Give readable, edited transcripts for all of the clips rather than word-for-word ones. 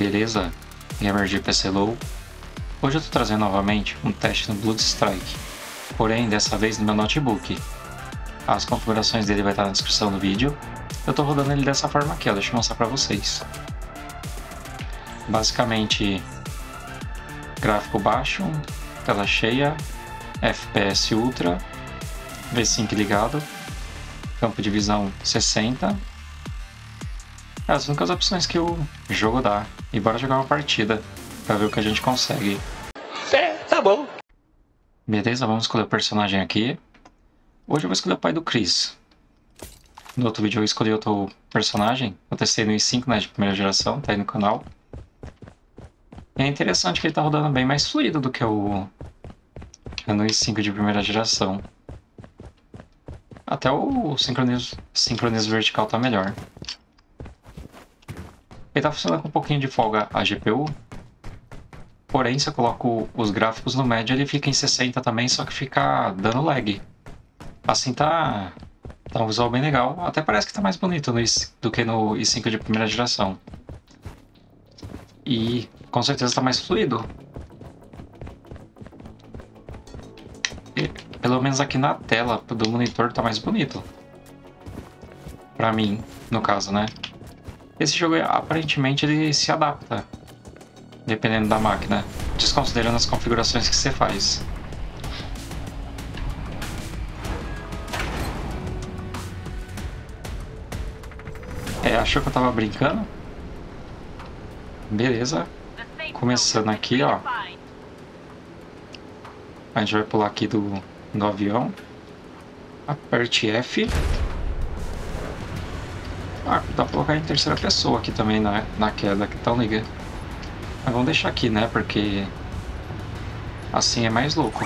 Beleza? Gamer de PC Low. Hoje eu estou trazendo novamente um teste no Bloodstrike, porém dessa vez no meu notebook. As configurações dele vai estar na descrição do vídeo. Eu estou rodando ele dessa forma aqui, ó, deixa eu mostrar para vocês. Basicamente, gráfico baixo, tela cheia, FPS ultra, V-Sync ligado, campo de visão 60. As únicas opções que o jogo dá. E bora jogar uma partida pra ver o que a gente consegue. É, tá bom. Beleza, vamos escolher o personagem aqui. Hoje eu vou escolher o pai do Chris. No outro vídeo eu escolhi outro personagem. Eu testei no i5, né, de primeira geração, tá aí no canal. E é interessante que ele tá rodando bem mais fluido do que o no i5 de primeira geração. Até o sincronismo vertical tá melhor. Ele tá funcionando com um pouquinho de folga a GPU, porém se eu coloco os gráficos no médio ele fica em 60 também, só que fica dando lag. Assim tá um visual bem legal, até parece que tá mais bonito do que no i5 de primeira geração. E com certeza tá mais fluido. E, pelo menos aqui na tela do monitor tá mais bonito. Pra mim, no caso, né? Esse jogo, aparentemente, ele se adapta, dependendo da máquina, desconsiderando as configurações que você faz. É, achou que eu tava brincando? Beleza. Começando aqui, ó. A gente vai pular aqui do avião. Aperte F. Ah, dá pra colocar em terceira pessoa aqui também na queda, que tal liga? Mas vamos deixar aqui, né, porque assim é mais louco.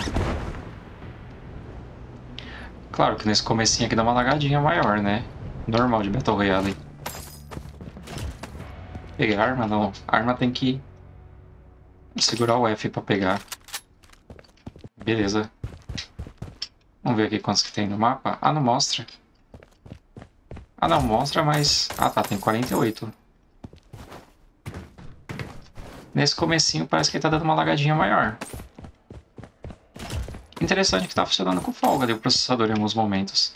Claro que nesse comecinho aqui dá uma lagadinha maior, né? Normal de Battle Royale. Pegar arma? Não. A arma tem que segurar o F pra pegar. Beleza. Vamos ver aqui quantos que tem no mapa. Ah, não mostra. Ah não, mostra, mas... Ah tá, tem 48. Nesse comecinho parece que ele tá dando uma lagadinha maior. Interessante que tá funcionando com folga ali o processador em alguns momentos.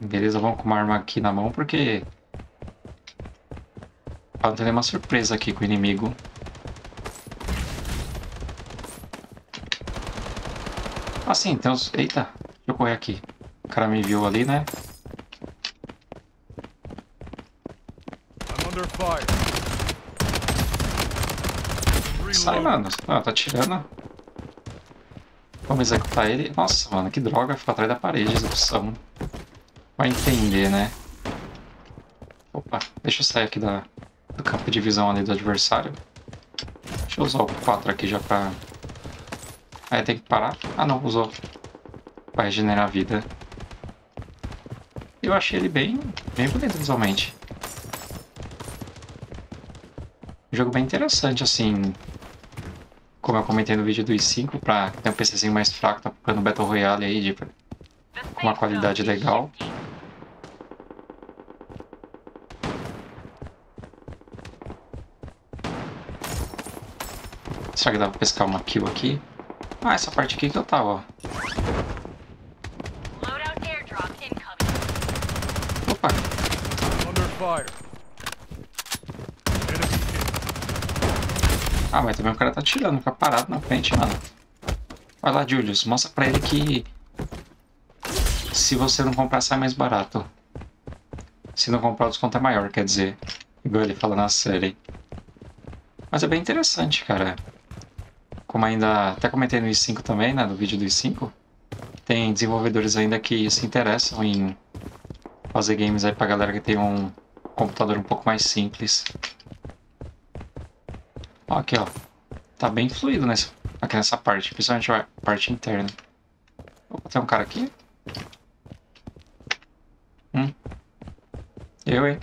Beleza, vamos com uma arma aqui na mão porque... Pra não ter nenhuma surpresa aqui com o inimigo. Assim, então... Eita, deixa eu correr aqui. O cara me viu ali, né? Sai, mano. Ah, tá atirando. Vamos executar ele. Nossa, mano, que droga. Ficou atrás da parede, execução. Vai entender, né? Opa, deixa eu sair aqui do campo de visão ali do adversário. Deixa eu usar o 4 aqui já pra... Aí tem que parar. Ah não, usou. Vai regenerar a vida. Eu achei ele bem bonito visualmente. Um jogo bem interessante, assim. Como eu comentei no vídeo do i5, pra ter um PCzinho mais fraco, tá procurando Battle Royale aí, com uma qualidade legal. Será que dá pra pescar uma kill aqui? Ah, essa parte aqui que eu tava, ó. Opa! Ah, mas também o cara tá atirando, fica parado na frente, mano. Vai lá, Julius, mostra pra ele que... Se você não comprar, sai mais barato. Se não comprar, o desconto é maior, quer dizer. Igual ele fala na série. Mas é bem interessante, cara. Como ainda, até comentei no i5 também, né, no vídeo do i5, tem desenvolvedores ainda que se interessam em fazer games aí pra galera que tem um computador um pouco mais simples. Ó, aqui ó, tá bem fluido aqui nessa parte, principalmente a parte interna. Opa, tem um cara aqui? Eu, hein?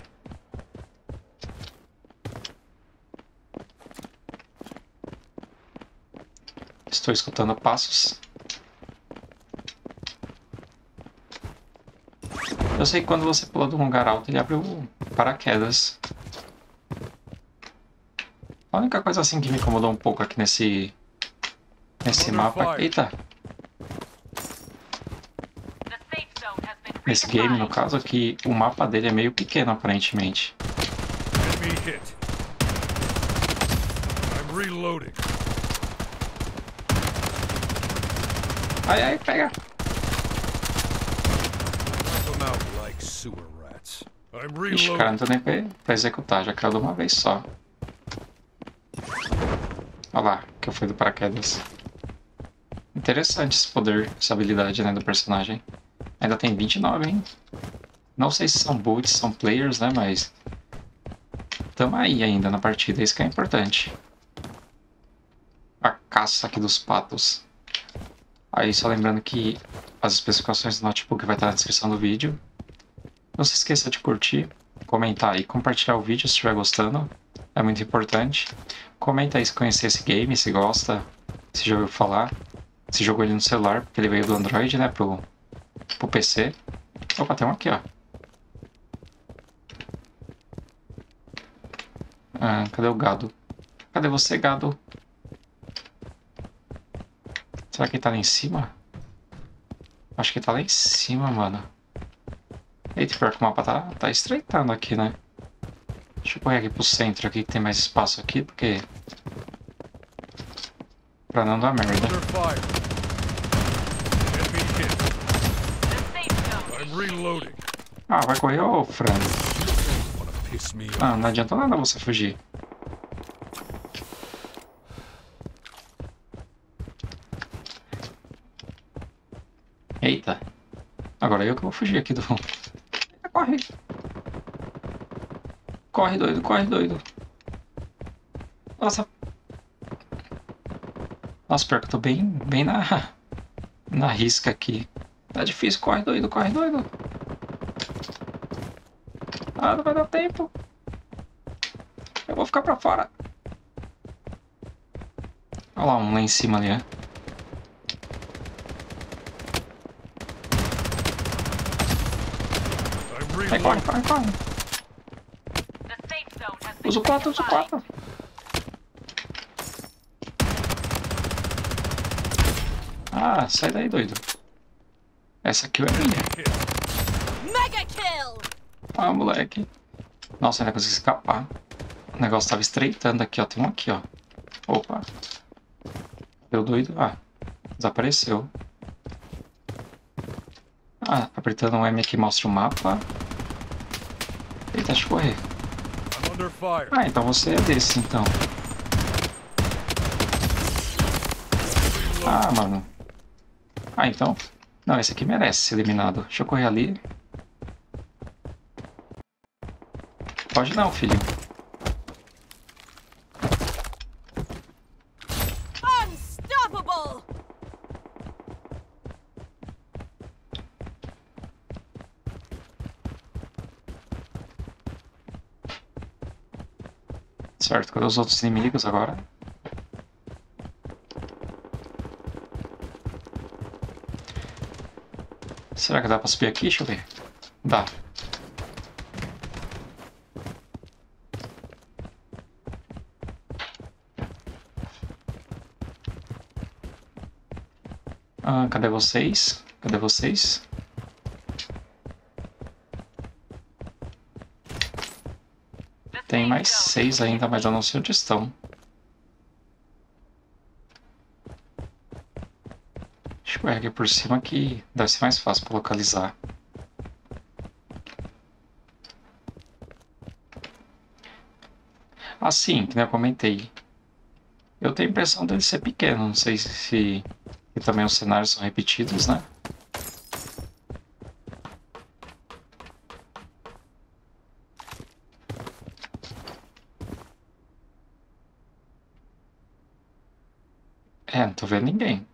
Estou escutando passos. Eu sei que quando você pula de um lugar alto, ele abre o paraquedas. A única coisa assim que me incomodou um pouco aqui nesse mapa... Eita! Nesse game, no caso, que o mapa dele é meio pequeno, aparentemente. Ai, ai, pega! Ixi, cara, não tô nem pra executar, já caiu de uma vez só. Olha lá, que eu fui do paraquedas. Interessante esse poder, essa habilidade, né, do personagem. Ainda tem 29, hein? Não sei se são bots, são players, né, mas... Tamo aí ainda na partida, isso que é importante. A caça aqui dos patos. Aí só lembrando que as especificações do notebook vai estar na descrição do vídeo. Não se esqueça de curtir, comentar e compartilhar o vídeo se estiver gostando. É muito importante. Comenta aí se conhece esse game, se gosta, se já ouviu falar. Se jogou ele no celular, porque ele veio do Android, né, pro PC. Opa, tem um aqui, ó. Ah, cadê o gado? Cadê você, gado? Será que ele tá lá em cima? Acho que ele tá lá em cima, mano. Eita, pior que o mapa tá estreitando aqui, né? Deixa eu correr aqui pro centro aqui, que tem mais espaço aqui, porque... Pra não dar merda. Ah, vai correr, ô frango. Ah, não adianta nada você fugir. Eita. Agora eu que vou fugir aqui do fundo. Corre. Corre, doido, corre, doido. Nossa. Nossa, pior que eu tô bem na risca aqui. Tá difícil, corre, doido, corre, doido. Ah, não vai dar tempo. Eu vou ficar pra fora. Olha lá, um lá em cima ali, ó. Vai, corre, corre, corre. Usa o 4, usa o 4. Ah, sai daí, doido. Essa kill é minha. Mega kill! Ah, moleque. Nossa, ainda consegui escapar. O negócio tava estreitando aqui, ó. Tem um aqui, ó. Opa. Deu doido. Ah, desapareceu. Ah, apertando um M aqui mostra o mapa. Eita, deixa eu correr. Ah, então você é desse, então. Ah, mano. Ah, então... Não, esse aqui merece ser eliminado. Deixa eu correr ali. Pode não, filho. Unstoppable! Certo, cadê os outros inimigos agora? Será que dá pra subir aqui? Deixa eu ver. Dá. Ah, cadê vocês? Cadê vocês? Tem mais 6 ainda, mas eu não sei onde estão. Aqui por cima que deve ser mais fácil para localizar. Assim, que nem eu comentei. Eu tenho a impressão dele ser pequeno. Não sei se e também os cenários são repetidos, né? É, não tô vendo ninguém.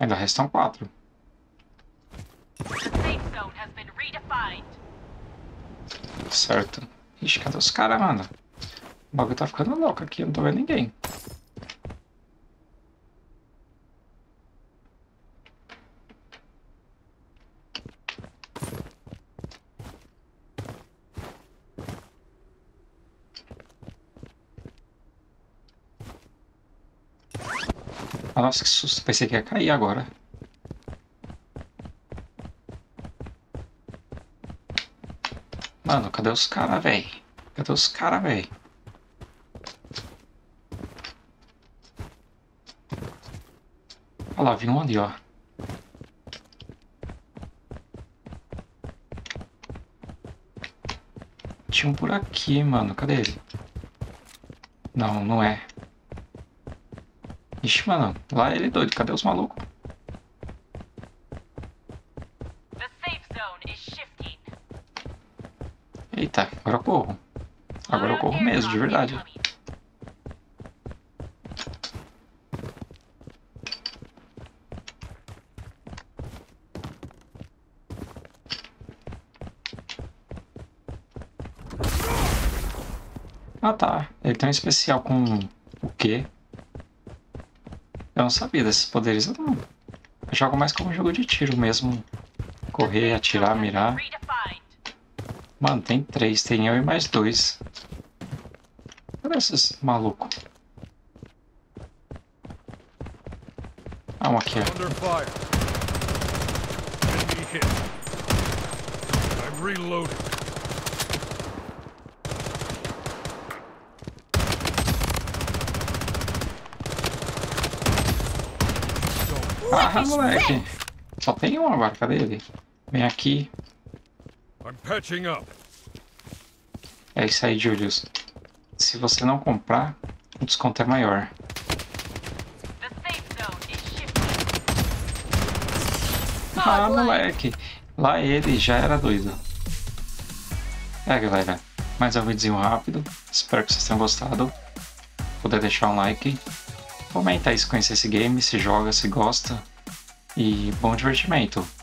Ainda restam 4. Certo. Ixi, cadê os caras, mano? O bagulho tá ficando louco aqui, eu não tô vendo ninguém. Nossa, que susto. Pensei que ia cair agora. Mano, cadê os caras, velho? Cadê os caras, velho? Olha lá, vi um ali, ó. Tinha um por aqui, mano. Cadê ele? Não, não é. Ixi, mano. Lá ele é doido. Cadê os malucos? Eita, agora eu corro. Agora eu corro mesmo, de verdade. Ah, tá. Ele tem um especial com o quê? Eu não sabia desses poderes. Eu não. Eu jogo mais como um jogo de tiro mesmo. Correr, atirar, mirar. Mano, tem três. Tem eu e mais dois. Cadê esses malucos? Ah, um aqui, ó. Ah, moleque! Só tem um agora, cadê ele? Vem aqui. É isso aí, Julius. Se você não comprar, o desconto é maior. Ah, moleque! Lá ele já era doido. É, galera. Mais um videozinho rápido. Espero que vocês tenham gostado. Se puder deixar um like. Comenta aí se conhece esse game, se joga, se gosta. E bom divertimento!